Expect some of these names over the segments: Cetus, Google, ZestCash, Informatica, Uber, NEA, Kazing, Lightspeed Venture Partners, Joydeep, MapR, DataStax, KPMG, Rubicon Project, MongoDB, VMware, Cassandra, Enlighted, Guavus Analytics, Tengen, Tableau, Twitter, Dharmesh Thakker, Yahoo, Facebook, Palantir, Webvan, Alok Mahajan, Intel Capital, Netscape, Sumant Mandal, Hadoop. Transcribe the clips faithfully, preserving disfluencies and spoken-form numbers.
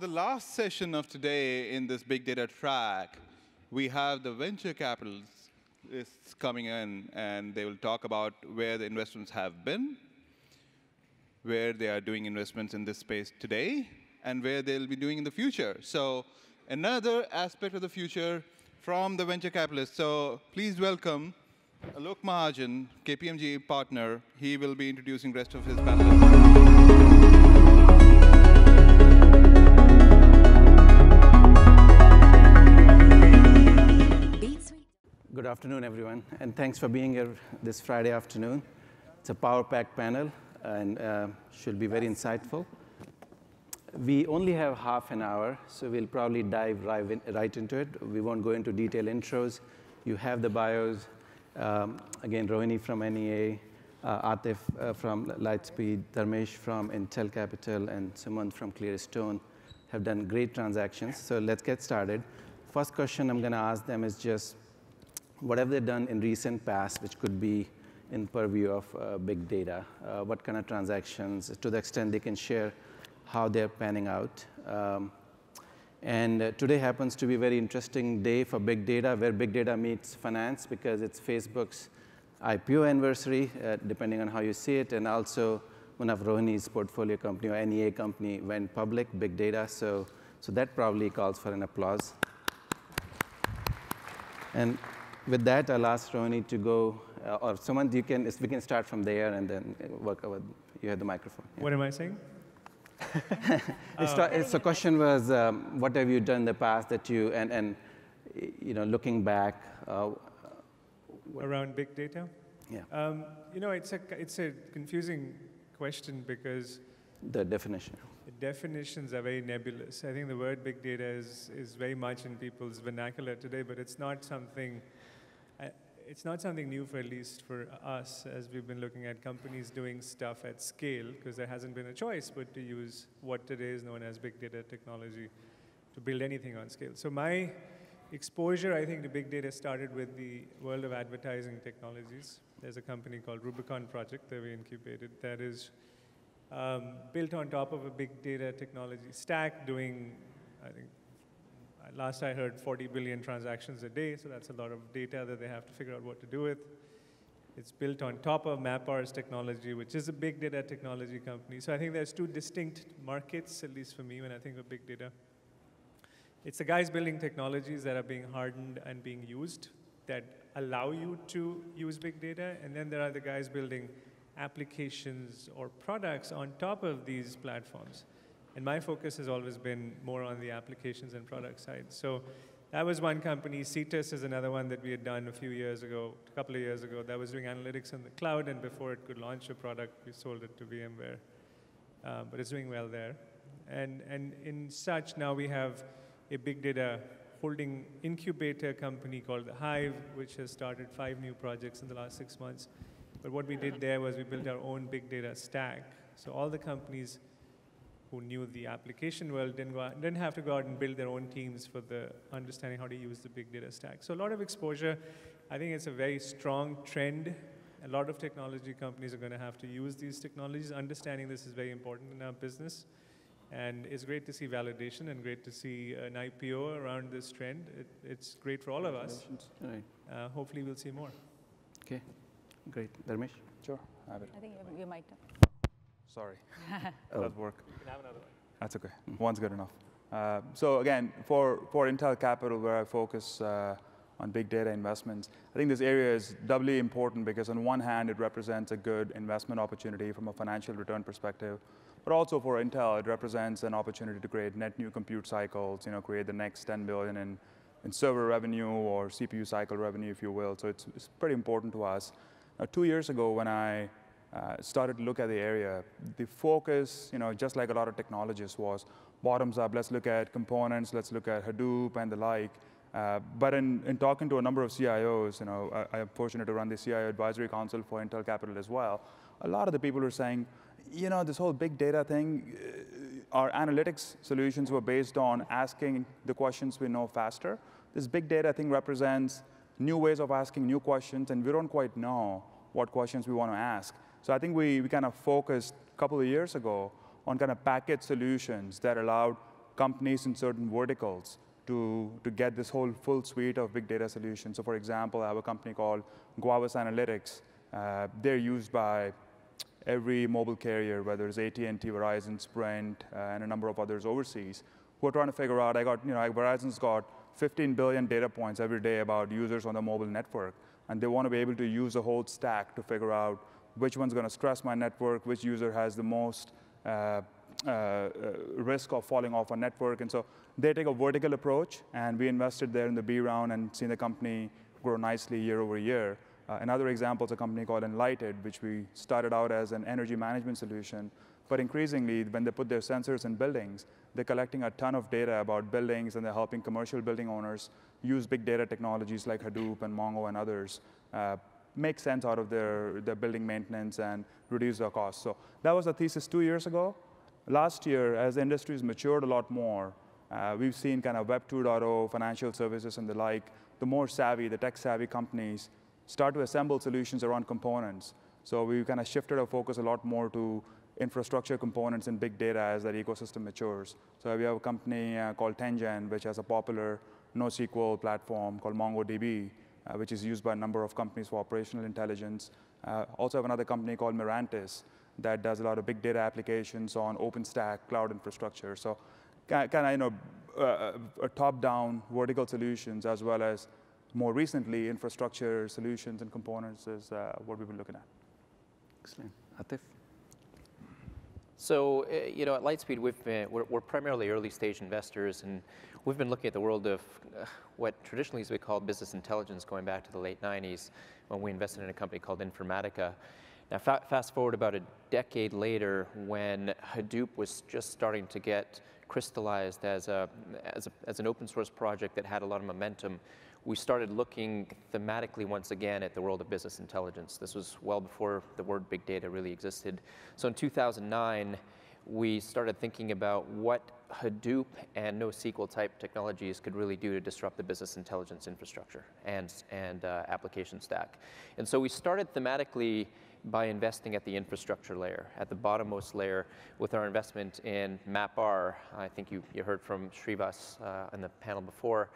the last session of today in this big data track, we have the venture capitalists coming in, and they will talk about where the investments have been, where they are doing investments in this space today, and where they'll be doing in the future. So another aspect of the future from the venture capitalists. So please welcome Alok Mahajan, K P M G partner. He will be introducing the rest of his panelists. Good afternoon, everyone, and thanks for being here this Friday afternoon. It's a power-packed panel, and uh, should be very insightful. We only have half an hour, so we'll probably dive right, in, right into it. We won't go into detailed intros. You have the bios. Um, again, Rohini from N E A, uh, Arif uh, from Lightspeed, Dharmesh from Intel Capital, and Sumant from Clearstone have done great transactions. So let's get started. First question I'm going to ask them is just, what have they done in recent past, which could be in purview of uh, big data? Uh, what kind of transactions, to the extent they can share how they're panning out? Um, and uh, today happens to be a very interesting day for big data, where big data meets finance, because it's Facebook's I P O anniversary, uh, depending on how you see it, and also one of Rohini's portfolio company, or N E A company, went public, big data. So, so that probably calls for an applause. And with that, I'll ask Rohini to go, uh, or someone, you can, we can start from there and then work over. You have the microphone. Yeah. What am I saying? it's, uh, it's the question was, um, what have you done in the past that you, and, and you know, looking back? Uh, Around big data? Yeah. Um, you know, it's a, it's a confusing question because the definition. The definitions are very nebulous. I think the word big data is, is very much in people's vernacular today, but it's not something It's not something new, for at least for us, as we've been looking at companies doing stuff at scale, because there hasn't been a choice but to use what today is known as big data technology to build anything on scale. So my exposure, I think, to big data started with the world of advertising technologies. There's a company called Rubicon Project that we incubated that is um, built on top of a big data technology stack doing, I think, last I heard, forty billion transactions a day, so that's a lot of data that they have to figure out what to do with. It's built on top of MapR's technology, which is a big data technology company. So I think there's two distinct markets, at least for me, when I think of big data. It's the guys building technologies that are being hardened and being used that allow you to use big data, and then there are the guys building applications or products on top of these platforms. And my focus has always been more on the applications and product side. So that was one company. Cetus is another one that we had done a few years ago, a couple of years ago, that was doing analytics in the cloud. And before it could launch a product, we sold it to VMware. Uh, but it's doing well there. And, and in such, now we have a big data holding incubator company called The Hive, which has started five new projects in the last six months. But what we did there was we built our own big data stack. So all the companies who knew the application world didn't, go out, didn't have to go out and build their own teams for the understanding how to use the big data stack. So a lot of exposure. I think it's a very strong trend. A lot of technology companies are going to have to use these technologies. Understanding this is very important in our business. And it's great to see validation and great to see an I P O around this trend. It, it's great for all of us. All right. Uh, hopefully we'll see more. OK, great. Dharmesh? Sure. I, I think you, you might. Sorry, oh. That work. You can have another one. That's okay. Mm-hmm. One's good enough. Uh, so again, for, for Intel Capital, where I focus uh, on big data investments, I think this area is doubly important because on one hand, it represents a good investment opportunity from a financial return perspective, but also for Intel, it represents an opportunity to create net new compute cycles, you know, create the next ten billion in, in server revenue or C P U cycle revenue, if you will. So it's, it's pretty important to us. Now, two years ago, when I Uh, started to look at the area. The focus, you know, just like a lot of technologists, was bottoms up. Let's look at components. Let's look at Hadoop and the like. Uh, but in, in talking to a number of C I Os, you know, I, I'm fortunate to run the C I O Advisory Council for Intel Capital as well. A lot of the people were saying, you know, this whole big data thing, uh, our analytics solutions were based on asking the questions we know faster. This big data thing represents new ways of asking new questions, and we don't quite know what questions we want to ask. So I think we, we kind of focused a couple of years ago on kind of package solutions that allowed companies in certain verticals to, to get this whole full suite of big data solutions. So for example, I have a company called Guavus Analytics. Uh, they're used by every mobile carrier, whether it's A T and T, Verizon, Sprint, uh, and a number of others overseas, who are trying to figure out, I got, you know, Verizon's got fifteen billion data points every day about users on the mobile network, and they want to be able to use the whole stack to figure out which one's going to stress my network, which user has the most uh, uh, risk of falling off a network. And so they take a vertical approach, and we invested there in the B round and seen the company grow nicely year over year. Uh, another example is a company called Enlighted, which we started out as an energy management solution. But increasingly, when they put their sensors in buildings, they're collecting a ton of data about buildings, and they're helping commercial building owners use big data technologies like Hadoop and Mongo and others uh, make sense out of their, their building maintenance and reduce their costs. So that was the thesis two years ago. Last year, as the industry's matured a lot more, uh, we've seen kind of Web two point oh, financial services and the like, the more savvy, the tech-savvy companies start to assemble solutions around components. So we kind of shifted our focus a lot more to infrastructure components and big data as that ecosystem matures. So we have a company uh, called Tengen, which has a popular NoSQL platform called MongoDB, uh, which is used by a number of companies for operational intelligence. Uh, also have another company called Mirantis that does a lot of big data applications on OpenStack cloud infrastructure. So kind of, you know, uh, top-down vertical solutions, as well as more recently, infrastructure solutions and components is uh, what we've been looking at. Excellent. Atif? So, uh, you know, at Lightspeed, we've been, we're, we're primarily early stage investors, and we've been looking at the world of uh, what traditionally has been called business intelligence going back to the late nineties when we invested in a company called Informatica. Now, fa fast forward about a decade later when Hadoop was just starting to get crystallized as, a, as, a, as an open source project that had a lot of momentum, we started looking thematically once again at the world of business intelligence. This was well before the word big data really existed. So in two thousand nine, we started thinking about what Hadoop and NoSQL type technologies could really do to disrupt the business intelligence infrastructure and, and uh, application stack. And so we started thematically by investing at the infrastructure layer, at the bottommost layer, with our investment in MapR. I think you, you heard from Shrivas uh, in the panel before.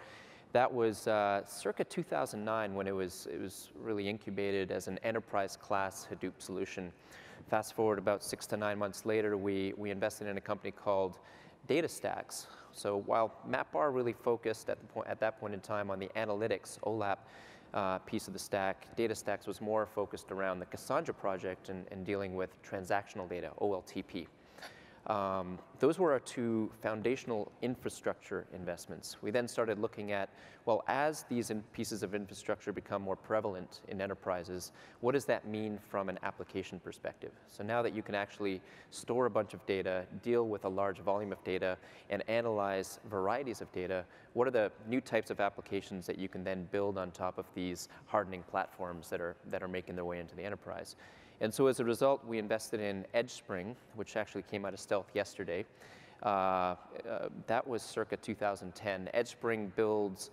That was uh, circa two thousand nine when it was, it was really incubated as an enterprise class Hadoop solution. Fast forward about six to nine months later, we, we invested in a company called DataStax. So while MapR really focused at, the point, at that point in time on the analytics, O L A P uh, piece of the stack, DataStax was more focused around the Cassandra project and, and dealing with transactional data, O L T P. Um, those were our two foundational infrastructure investments. We then started looking at, well, as these in pieces of infrastructure become more prevalent in enterprises, what does that mean from an application perspective? So now that you can actually store a bunch of data, deal with a large volume of data, and analyze varieties of data, what are the new types of applications that you can then build on top of these hardening platforms that are, that are making their way into the enterprise? And so as a result, we invested in EdgeSpring, which actually came out of stealth yesterday. Uh, uh, that was circa two thousand ten. EdgeSpring builds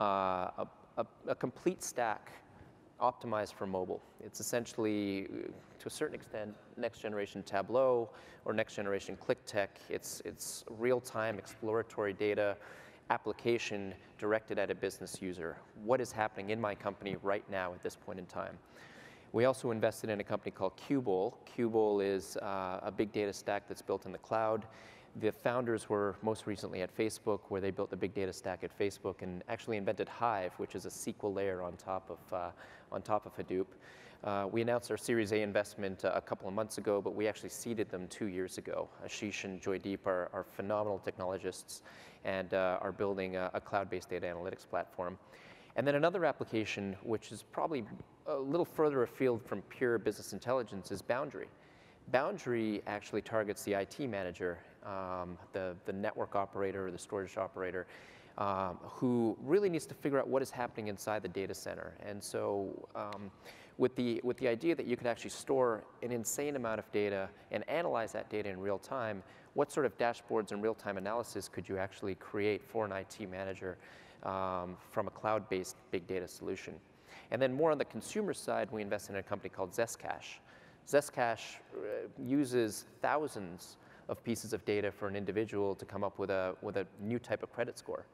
uh, a, a, a complete stack optimized for mobile. It's essentially, to a certain extent, next generation Tableau or next generation QlikTech. It's, it's real-time exploratory data application directed at a business user. What is happening in my company right now at this point in time? We also invested in a company called Qbol. Qbol is uh, a big data stack that's built in the cloud. The founders were most recently at Facebook, where they built the big data stack at Facebook and actually invented Hive, which is a S Q L layer on top of, uh, on top of Hadoop. Uh, we announced our Series A investment uh, a couple of months ago, but we actually seeded them two years ago. Ashish and Joydeep are, are phenomenal technologists and uh, are building a, a cloud-based data analytics platform. And then another application, which is probably a little further afield from pure business intelligence, is Boundary. Boundary actually targets the I T manager, um, the, the network operator or the storage operator, um, who really needs to figure out what is happening inside the data center. And so um, with, the, with the idea that you could actually store an insane amount of data and analyze that data in real time, what sort of dashboards and real-time analysis could you actually create for an I T manager Um, from a cloud-based big data solution? And then more on the consumer side, we invested in a company called ZestCash. ZestCash uh, uses thousands of pieces of data for an individual to come up with a, with a new type of credit score,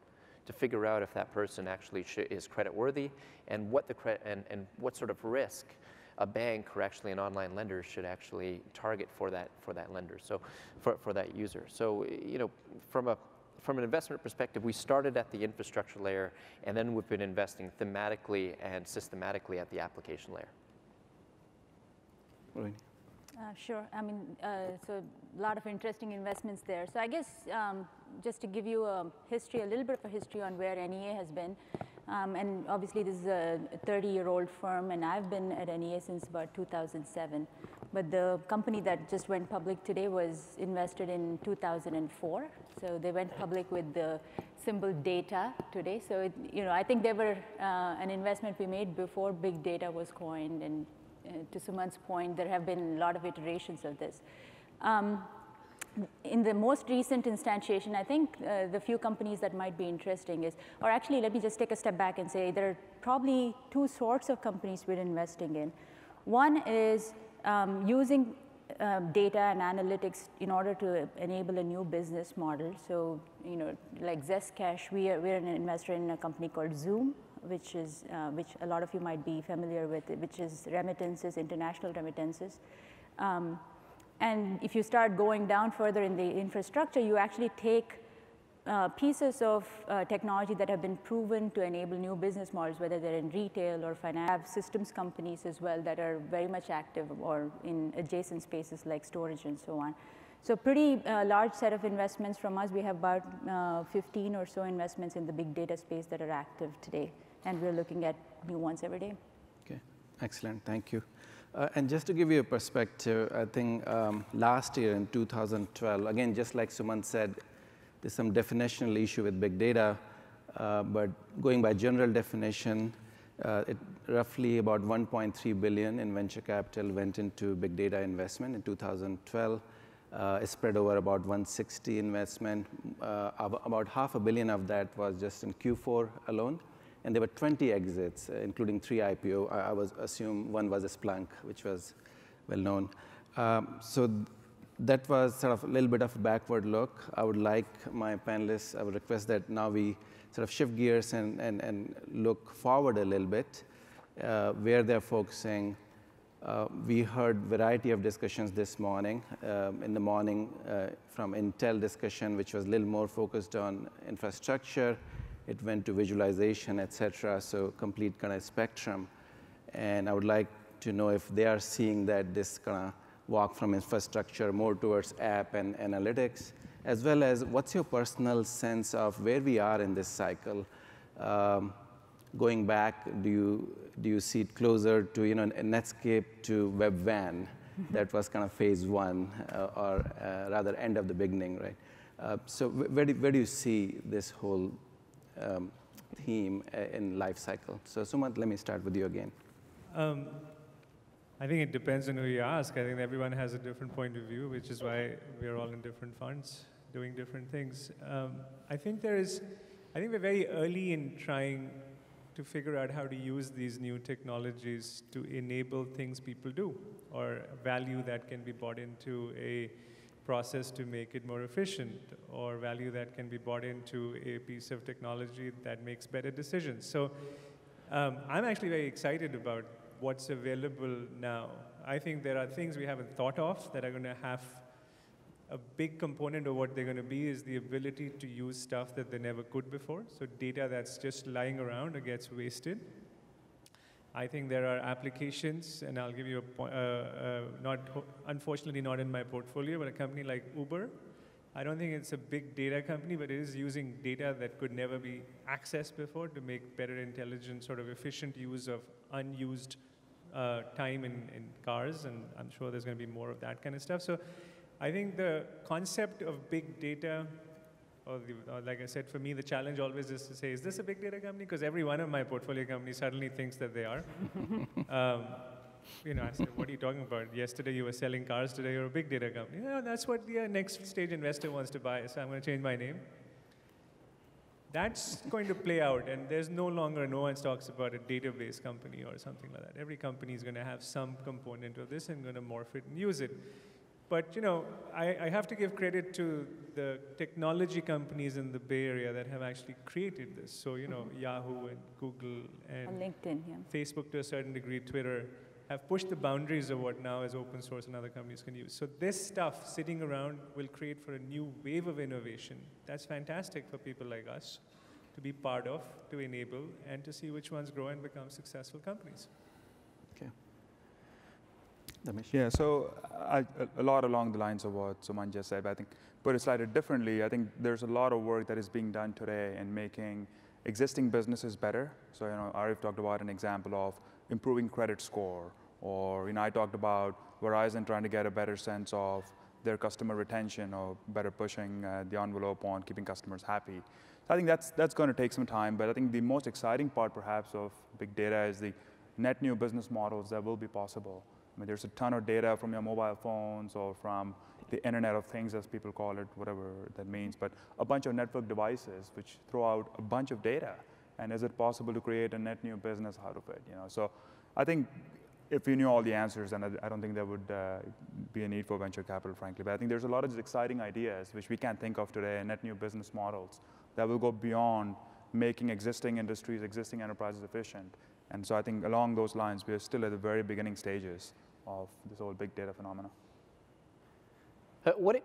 to figure out if that person actually sh is creditworthy and what the cre and, and what sort of risk a bank or actually an online lender should actually target for that for that lender, so for, for that user. So you know, from a from an investment perspective, we started at the infrastructure layer, and then we've been investing thematically and systematically at the application layer. Rohini. Uh, sure. I mean, uh, so a lot of interesting investments there. So I guess um, just to give you a history, a little bit of a history on where N E A has been. Um, and obviously, this is a thirty-year-old firm, and I've been at N E A since about two thousand seven. But the company that just went public today was invested in two thousand four. So they went public with the symbol data today. So it, you know, I think they were uh, an investment we made before big data was coined, and Uh, to Sumant's point, there have been a lot of iterations of this. Um, in the most recent instantiation, I think uh, the few companies that might be interesting is, or actually let me just take a step back and say there are probably two sorts of companies we're investing in. One is um, using uh, data and analytics in order to enable a new business model. So, you know, like ZestCash, we are, we're an investor in a company called Zoom, which is uh, which a lot of you might be familiar with, which is remittances, international remittances. Um, and if you start going down further in the infrastructure, you actually take uh, pieces of uh, technology that have been proven to enable new business models, whether they're in retail or finance. Have systems companies as well that are very much active or in adjacent spaces like storage and so on. So pretty uh, large set of investments from us. We have about uh, fifteen or so investments in the big data space that are active today. And we're looking at new ones every day. Okay, excellent, thank you. Uh, and just to give you a perspective, I think um, last year in two thousand twelve, again, just like Sumant said, there's some definitional issue with big data, uh, but going by general definition, uh, it roughly about one point three billion in venture capital went into big data investment in two thousand twelve. Uh, it's spread over about one hundred sixty investment. Uh, about half a billion of that was just in Q four alone. And there were twenty exits, including three I P O. I, I was assume one was a Splunk, which was well known. Um, so th that was sort of a little bit of a backward look. I would like my panelists, I would request that now we sort of shift gears and, and, and look forward a little bit, uh, where they're focusing. Uh, we heard variety of discussions this morning. Um, in the morning, uh, from Intel discussion, which was a little more focused on infrastructure. It went to visualization, et cetera, so complete kind of spectrum. And I would like to know if they are seeing that this kind of walk from infrastructure more towards app and analytics, as well as what's your personal sense of where we are in this cycle? Um, Going back, do you, do you see it closer to, you know, Netscape to WebVan? That was kind of phase one, uh, or uh, rather end of the beginning, right? Uh, so where do, where do you see this whole um, theme in life cycle? So Sumant, let me start with you again. Um, I think it depends on who you ask. I think everyone has a different point of view, which is why we are all in different funds doing different things. Um, I think there is, I think we're very early in trying to figure out how to use these new technologies to enable things people do, or value that can be bought into a process to make it more efficient, or value that can be bought into a piece of technology that makes better decisions. So um, I'm actually very excited about what's available now. I think there are things we haven't thought of that are going to have a big component of what they're going to be is the ability to use stuff that they never could before. So data that's just lying around or gets wasted. I think there are applications, and I'll give you a point, uh, uh, not, unfortunately not in my portfolio, but a company like Uber. I don't think it's a big data company, but it is using data that could never be accessed before to make better intelligent, sort of efficient use of unused uh, time in, in cars, and I'm sure there's going to be more of that kind of stuff. So I think the concept of big data, or, the, or like I said, for me, the challenge always is to say, is this a big data company? Because every one of my portfolio companies suddenly thinks that they are. um, you know, I said, what are you talking about? Yesterday you were selling cars, today you're a big data company. No, that's what the uh, next stage investor wants to buy, so I'm going to change my name. That's going to play out, and there's no longer, no one talks about a database company or something like that. Every company is going to have some component of this and going to morph it and use it. But you know, I, I have to give credit to the technology companies in the Bay Area that have actually created this. So you know, mm-hmm. Yahoo and Google and, and LinkedIn, yeah. Facebook to a certain degree, Twitter, have pushed the boundaries of what now is open source and other companies can use. So this stuff sitting around will create for a new wave of innovation. That's fantastic for people like us to be part of, to enable, and to see which ones grow and become successful companies. Okay. Yeah, so I, a lot along the lines of what Sumant just said, but I think put it slightly differently, I think there's a lot of work that is being done today in making existing businesses better. So, you know, Arif talked about an example of improving credit score, or, you know, I talked about Verizon trying to get a better sense of their customer retention or better pushing uh, the envelope on keeping customers happy. So I think that's, that's going to take some time, but I think the most exciting part perhaps of big data is the net new business models that will be possible. I mean, there's a ton of data from your mobile phones or from the Internet of Things, as people call it, whatever that means, but a bunch of network devices which throw out a bunch of data. And is it possible to create a net new business out of it? You know, so I think if you knew all the answers, then I, I don't think there would uh, be a need for venture capital, frankly. But I think there's a lot of exciting ideas which we can't think of today, net new business models that will go beyond making existing industries, existing enterprises efficient. And so I think along those lines, we are still at the very beginning stages of this whole big data phenomena. Uh, what it,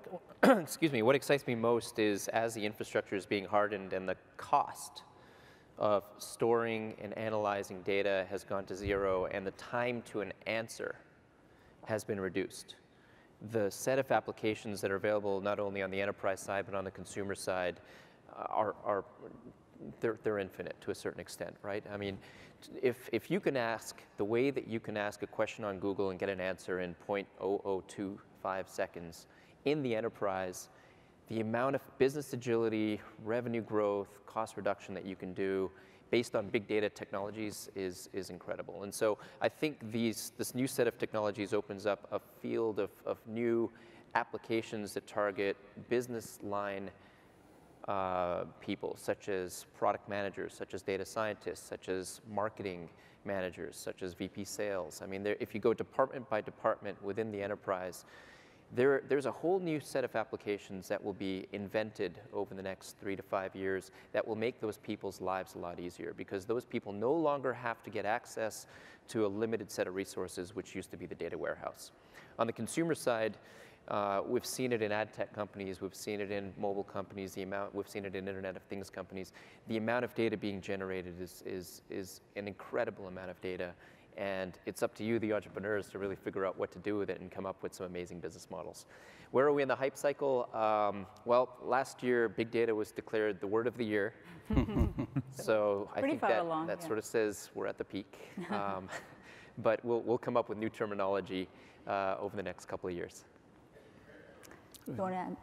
excuse me, what excites me most is as the infrastructure is being hardened and the cost of storing and analyzing data has gone to zero and the time to an answer has been reduced. The set of applications that are available not only on the enterprise side but on the consumer side are, are they're, they're infinite to a certain extent, right? I mean, if, if you can ask, the way that you can ask a question on Google and get an answer in zero point zero zero two five seconds in the enterprise, the amount of business agility, revenue growth, cost reduction that you can do based on big data technologies is, is incredible. And so I think these, this new set of technologies opens up a field of, of new applications that target business line uh, people, such as product managers, such as data scientists, such as marketing managers, such as V P sales. I mean, there, if you go department by department within the enterprise, There, there's a whole new set of applications that will be invented over the next three to five years that will make those people's lives a lot easier, because those people no longer have to get access to a limited set of resources, which used to be the data warehouse. On the consumer side, uh, we've seen it in ad tech companies, we've seen it in mobile companies, the amount, we've seen it in Internet of Things companies. The amount of data being generated is, is, is an incredible amount of data. And it's up to you, the entrepreneurs, to really figure out what to do with it and come up with some amazing business models. Where are we in the hype cycle? Um, well, last year, big data was declared the word of the year. So I think that, along, that yeah. sort of says we're at the peak. Um, but we'll, we'll come up with new terminology uh, over the next couple of years.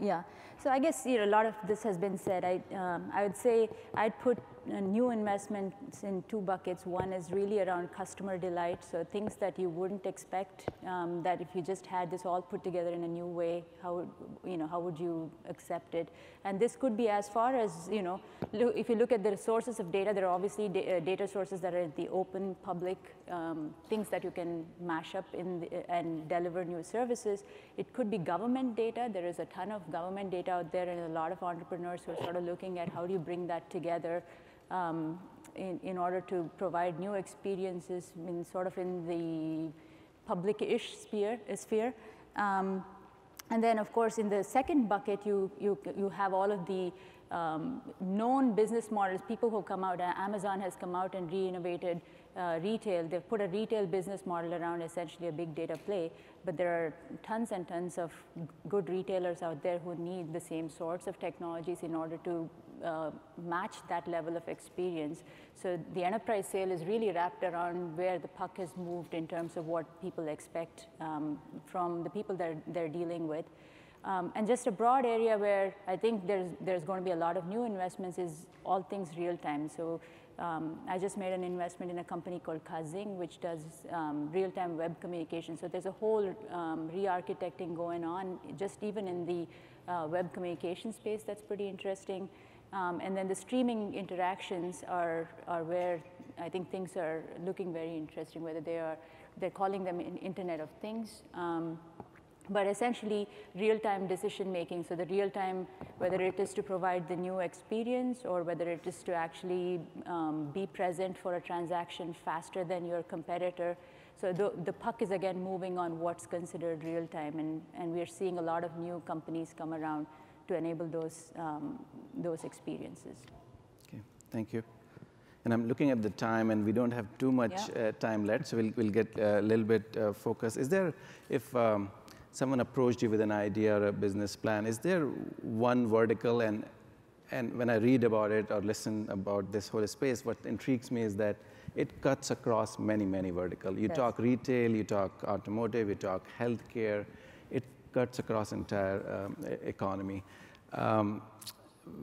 Yeah. So I guess, you know, a lot of this has been said. I, um, I would say I'd put uh, new investments in two buckets. One is really around customer delight, so things that you wouldn't expect um, that if you just had this all put together in a new way, how would, you know, how would you accept it? And this could be as far as, you know, if you look at the sources of data, there are obviously da uh, data sources that are the open, public, um, things that you can mash up in the, and deliver new services. It could be government data. There is a ton of government data out there, and a lot of entrepreneurs who are sort of looking at how do you bring that together um, in, in order to provide new experiences in sort of in the public-ish sphere. sphere. Um, and then, of course, in the second bucket, you, you, you have all of the um, known business models, people who come out. Amazon has come out and re-innovated Uh, retail. They've put a retail business model around essentially a big data play, but there are tons and tons of good retailers out there who need the same sorts of technologies in order to uh, match that level of experience. So the enterprise sale is really wrapped around where the puck has moved in terms of what people expect um, from the people that they're dealing with. Um, and just a broad area where I think there's, there's going to be a lot of new investments is all things real time. So Um, I just made an investment in a company called Kazing, which does um, real-time web communication. So there's a whole um, re-architecting going on, just even in the uh, web communication space. That's pretty interesting. Um, and then the streaming interactions are, are where I think things are looking very interesting, whether they are, they're calling them Internet of Things. Um, but essentially real-time decision-making. So the real-time, whether it is to provide the new experience or whether it is to actually um, be present for a transaction faster than your competitor. So the, the puck is again moving on what's considered real-time, and, and we are seeing a lot of new companies come around to enable those, um, those experiences. Okay, thank you. And I'm looking at the time, and we don't have too much yeah. uh, time left, so we'll, we'll get a little bit uh, focused. Is there, if um, someone approached you with an idea or a business plan, is there one vertical, and, and when I read about it or listen about this whole space, what intrigues me is that it cuts across many, many verticals. You yes. talk retail, you talk automotive, you talk healthcare. It cuts across entire um, economy. Um,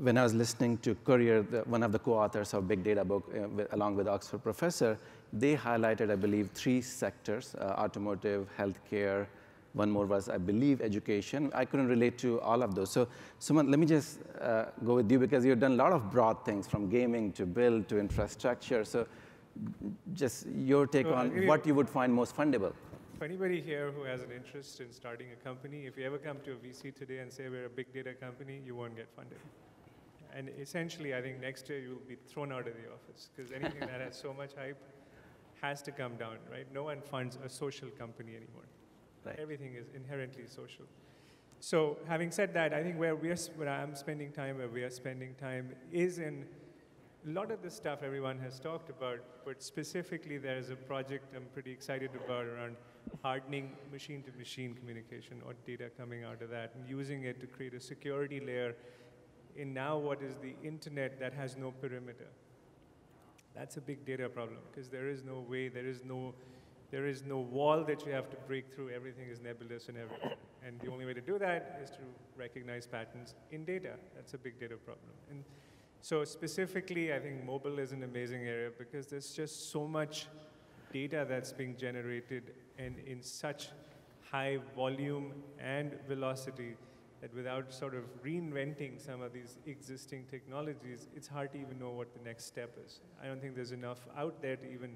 When I was listening to Courier, the, one of the co-authors of Big Data book, uh, with, along with Oxford professor, they highlighted, I believe, three sectors, uh, automotive, healthcare, one more was, I believe, education. I couldn't relate to all of those. So, Sumant, let me just uh, go with you, because you've done a lot of broad things, from gaming to build to infrastructure. So just your take so on what you would find most fundable. For anybody here who has an interest in starting a company, if you ever come to a V C today and say we're a big data company, you won't get funded. And essentially, I think next year you'll be thrown out of the office, because anything that has so much hype has to come down, right? No one funds a social company anymore. Right. Everything is inherently social. So having said that, I think where, we are, where I'm spending time, where we are spending time, is in a lot of the stuff everyone has talked about, but specifically there is a project I'm pretty excited about around hardening machine-to-machine communication, or data coming out of that, and using it to create a security layer in now what is the internet that has no perimeter. That's a big data problem, because there is no way, there is no, there is no wall that you have to break through. Everything is nebulous and everything. And the only way to do that is to recognize patterns in data. That's a big data problem. And so specifically, I think mobile is an amazing area, because there's just so much data that's being generated and in such high volume and velocity that without sort of reinventing some of these existing technologies, it's hard to even know what the next step is. I don't think there's enough out there to even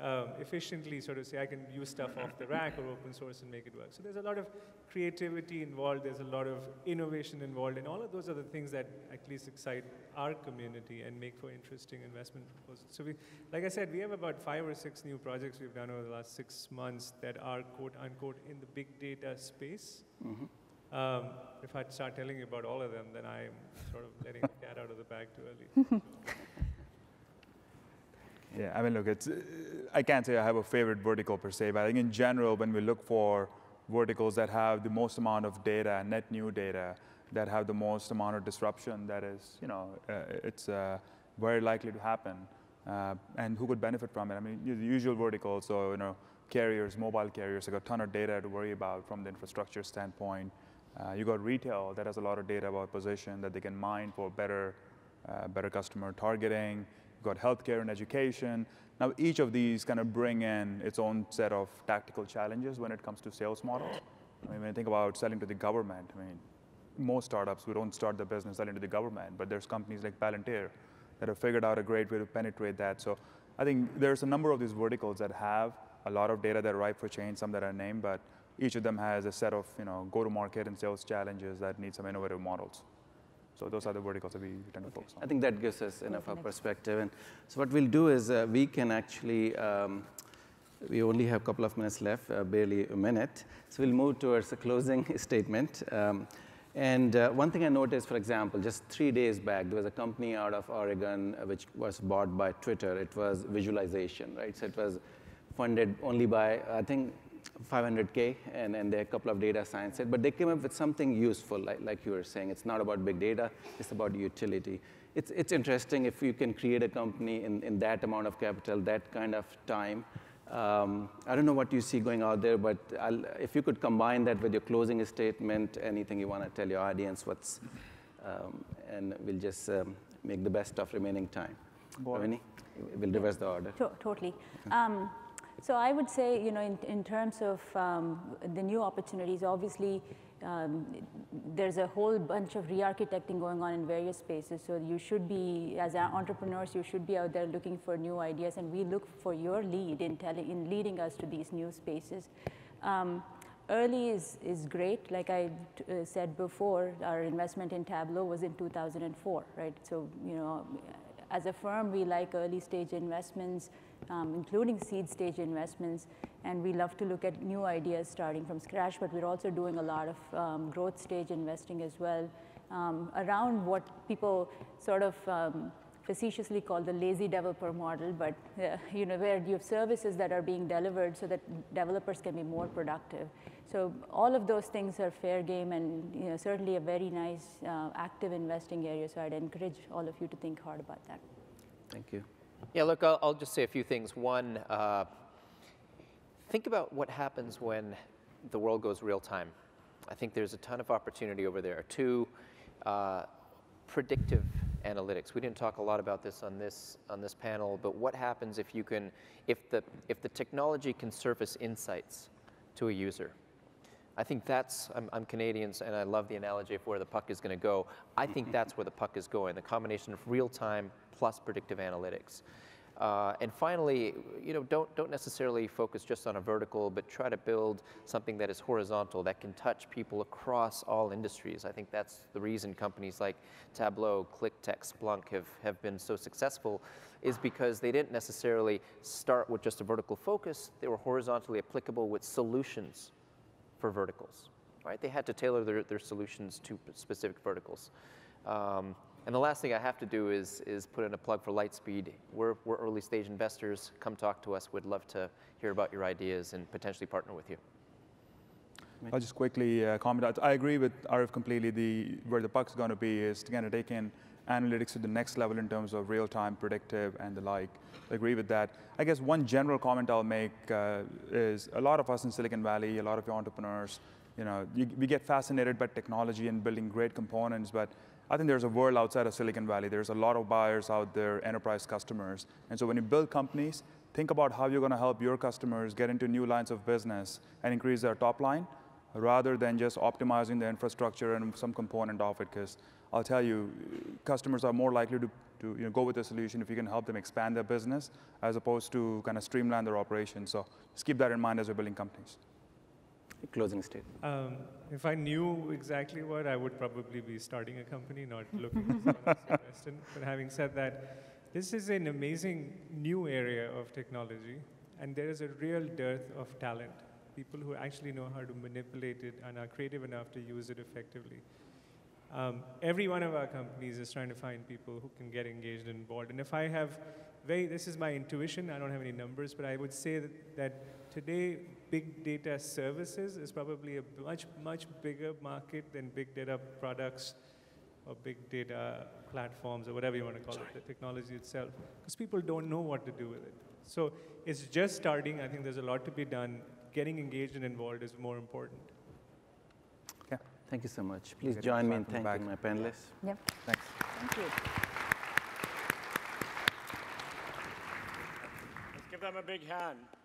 um, efficiently sort of say, I can use stuff off the rack or open source and make it work. So there's a lot of creativity involved, there's a lot of innovation involved, and all of those are the things that at least excite our community and make for interesting investment proposals. So we, like I said, we have about five or six new projects we've done over the last six months that are quote unquote in the big data space. Mm-hmm. Um, if I start telling you about all of them, then I'm sort of letting the cat out of the bag too early. Yeah, I mean, look, it's, uh, I can't say I have a favorite vertical per se, but I think in general, when we look for verticals that have the most amount of data, net new data, that have the most amount of disruption, that is, you know, uh, it's uh, very likely to happen. Uh, and who could benefit from it? I mean, the usual verticals, so, you know, carriers, mobile carriers, they've got a ton of data to worry about from the infrastructure standpoint. Uh, you got retail that has a lot of data about position that they can mine for better, uh, better customer targeting. You've got healthcare and education. Now each of these kind of bring in its own set of tactical challenges when it comes to sales models. I mean, when you think about selling to the government, I mean, most startups, we don't start the business selling to the government, but there's companies like Palantir that have figured out a great way to penetrate that. So I think there's a number of these verticals that have a lot of data that are ripe for change, some that are named, but each of them has a set of, you know, go-to-market and sales challenges that need some innovative models. So those are the verticals that we tend to focus on. I think that gives us enough of a perspective. And so what we'll do is uh, we can actually, um, we only have a couple of minutes left, uh, barely a minute. So we'll move towards a closing statement. Um, and uh, one thing I noticed, for example, just three days back, there was a company out of Oregon which was bought by Twitter. It was visualization, right? So it was funded only by, I think, five hundred K, and, and there are a couple of data science, but they came up with something useful, like, like you were saying. It's not about big data, it's about utility. It's, it's interesting if you can create a company in, in that amount of capital, that kind of time. Um, I don't know what you see going out there, but I'll, if you could combine that with your closing statement, anything you want to tell your audience, what's, um, and we'll just um, make the best of remaining time. Rohini, we'll reverse the order. To- totally. Um, So I would say, you know, in, in terms of um, the new opportunities, obviously um, there's a whole bunch of re-architecting going on in various spaces. So you should be, as entrepreneurs, you should be out there looking for new ideas, and we look for your lead in telling, in leading us to these new spaces. Um, early is, is great. Like I uh, said before, our investment in Tableau was in two thousand four, right? So, you know, as a firm, we like early stage investments, um, including seed stage investments, and we love to look at new ideas starting from scratch, but we're also doing a lot of um, growth stage investing as well, um, around what people sort of um, facetiously called the lazy developer model, but uh, you know, where you have services that are being delivered so that developers can be more productive. So all of those things are fair game, and you know, certainly a very nice uh, active investing area. So I'd encourage all of you to think hard about that. Thank you. Yeah, look, I'll, I'll just say a few things. One, uh, think about what happens when the world goes real time. I think there's a ton of opportunity over there. Two, uh, predictive analytics. We didn't talk a lot about this on this on this panel, but what happens if you can, if the if the technology can surface insights to a user? I think that's, I'm, I'm Canadian, and I love the analogy of where the puck is going to go. I think that's where the puck is going. The combination of real time plus predictive analytics. Uh, and finally, you know, don't don't necessarily focus just on a vertical, but try to build something that is horizontal, that can touch people across all industries. I think that's the reason companies like Tableau, QlikTech, Splunk have, have been so successful, is because they didn't necessarily start with just a vertical focus. They were horizontally applicable with solutions for verticals, right? They had to tailor their, their solutions to specific verticals. Um, And the last thing I have to do is, is put in a plug for Lightspeed. We're, we're early stage investors. Come talk to us. We'd love to hear about your ideas and potentially partner with you. I'll just quickly uh, comment out. I agree with Arif completely. The, where the puck's going to be is to kind of take in analytics to the next level in terms of real-time, predictive, and the like. I agree with that. I guess one general comment I'll make uh, is a lot of us in Silicon Valley, a lot of your entrepreneurs, you know, you, we get fascinated by technology and building great components, but I think there's a world outside of Silicon Valley. There's a lot of buyers out there, enterprise customers. And so when you build companies, think about how you're going to help your customers get into new lines of business and increase their top line, rather than just optimizing the infrastructure and some component of it. Because I'll tell you, customers are more likely to, to you know, go with a solution if you can help them expand their business, as opposed to kind of streamline their operations. So just keep that in mind as we're building companies. Closing statement. Um, if I knew exactly what, I would probably be starting a company, not looking for someone else to invest in. But having said that, this is an amazing new area of technology, and there is a real dearth of talent. People who actually know how to manipulate it and are creative enough to use it effectively. Um, every one of our companies is trying to find people who can get engaged and involved. And if I have, very, this is my intuition, I don't have any numbers, but I would say that, that today, big data services is probably a much, much bigger market than big data products or big data platforms or whatever you want to call Sorry. it, the technology itself, because people don't know what to do with it. So it's just starting. I think there's a lot to be done. Getting engaged and involved is more important. Yeah. Thank you so much. Please Get join me in thanking my panelists. Yeah. Yep. Thanks. Thank you. Let's give them a big hand.